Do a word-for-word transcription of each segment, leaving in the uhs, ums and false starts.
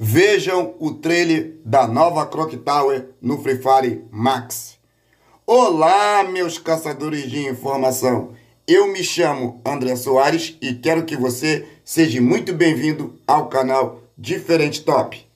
Vejam o trailer da nova Clock Tower no Free Fire Max. Olá, meus caçadores de informação. Eu me chamo André Soares e quero que você seja muito bem-vindo ao canal Diferente Top.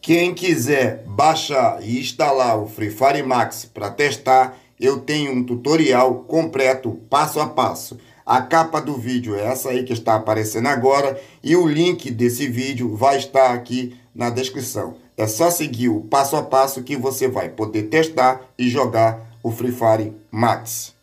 Quem quiser baixar e instalar o Free Fire Max para testar, eu tenho um tutorial completo, passo a passo. A capa do vídeo é essa aí que está aparecendo agora e o link desse vídeo vai estar aqui na descrição. É só seguir o passo a passo que você vai poder testar e jogar o Free Fire Max.